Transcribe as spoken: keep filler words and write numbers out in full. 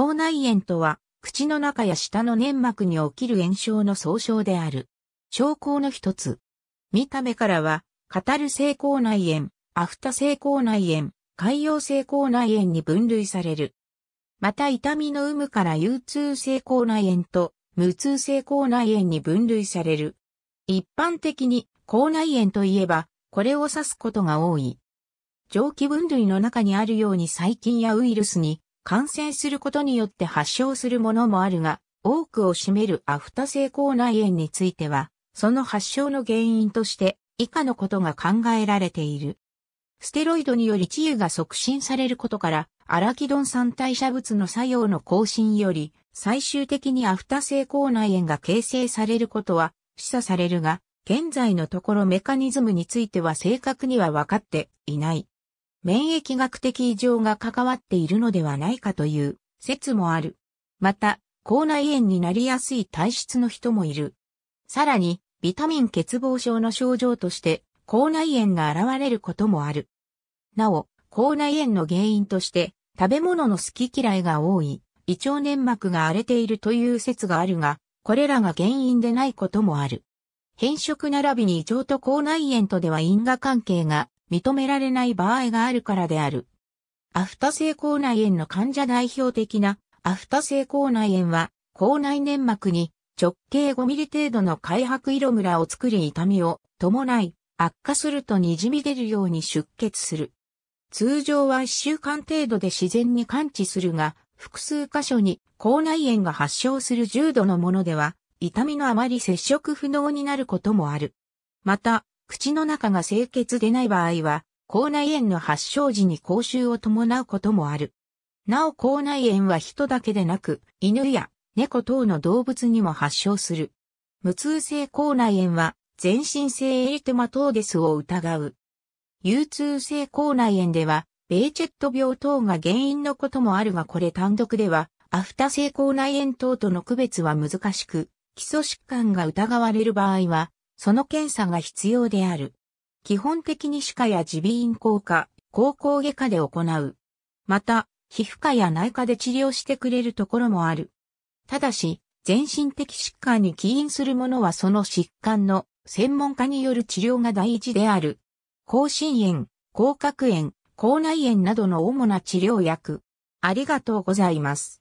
口内炎とは、口の中や舌の粘膜に起きる炎症の総称である。症候の一つ。見た目からは、カタル性口内炎、アフタ性口内炎、潰瘍性口内炎に分類される。また痛みの有無から有痛性口内炎と無痛性口内炎に分類される。一般的に口内炎といえばこれを指すことが多い。上記分類の中にあるように細菌やウイルスに感染することによって発症するものもあるが、多くを占めるアフタ性口内炎については、その発症の原因として以下のことが考えられている。ステロイドにより治癒が促進されることから、アラキドン酸代謝物の作用の更新より、最終的にアフタ性口内炎が形成されることは示唆されるが、現在のところメカニズムについては正確には分かっていない。免疫学的異常が関わっているのではないかという説もある。また、口内炎になりやすい体質の人もいる。さらに、ビタミン欠乏症の症状として、口内炎が現れることもある。なお、口内炎の原因として、食べ物の好き嫌いが多い、胃腸粘膜が荒れているという説があるが、これらが原因でないこともある。偏食並びに胃腸と口内炎とでは因果関係が認められない場合があるからである。アフタ性口内炎の患者代表的なアフタ性口内炎は、口内粘膜に直径ごミリ程度の開白色ムラを作り痛みを伴い、悪化すると滲み出るように出血する。通常はいっしゅうかん程度で自然に完治するが、複数箇所に口内炎が発症する重度のものでは、痛みのあまり接触不能になることもある。また、口の中が清潔でない場合は、口内炎の発症時に口臭を伴うこともある。なお口内炎は人だけでなく、犬や猫等の動物にも発症する。無痛性口内炎は、全身性エリテマトーデスを疑う。有痛性口内炎では、ベーチェット病等が原因のこともあるがこれ単独では、アフタ性口内炎等との区別は難しく、基礎疾患が疑われる場合は、その検査が必要である。基本的に歯科や耳鼻咽喉科、口腔外科で行う。また、皮膚科や内科で治療してくれるところもある。ただし、全身的疾患に起因するものはその疾患の、専門家による治療が大事である。口唇炎、口角炎、口内炎などの主な治療薬。ありがとうございます。